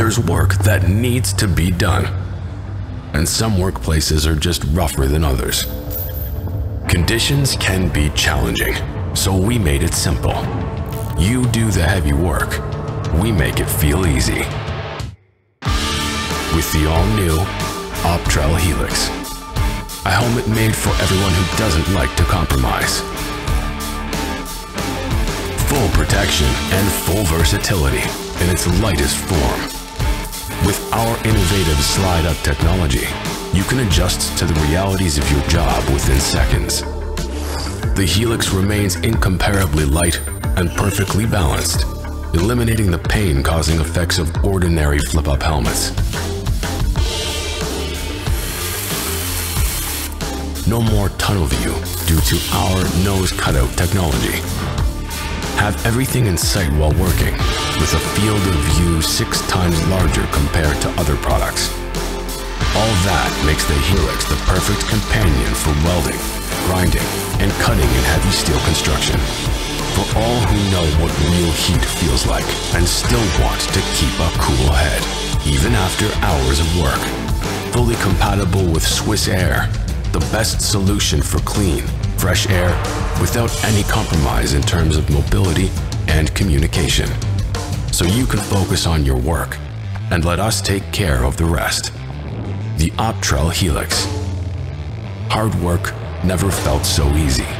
there's work that needs to be done, and some workplaces are just rougher than others. Conditions can be challenging, so we made it simple. You do the heavy work, we make it feel easy. With the all-new Optrel Helix, a helmet made for everyone who doesn't like to compromise. Full protection and full versatility in its lightest form. With our innovative slide-up technology, you can adjust to the realities of your job within seconds. The Helix remains incomparably light and perfectly balanced, eliminating the pain-causing effects of ordinary flip-up helmets. No more tunnel view due to our nose cutout technology. Have everything in sight while working, with a field of view 6 times larger compared to other products. All that makes the Helix the perfect companion for welding, grinding, and cutting in heavy steel construction. For all who know what real heat feels like and still want to keep a cool head, even after hours of work. Fully compatible with Swiss Air, the best solution for clean, fresh air, without any compromise in terms of mobility and communication. So you can focus on your work and let us take care of the rest. The Optrel Helix. Hard work never felt so easy.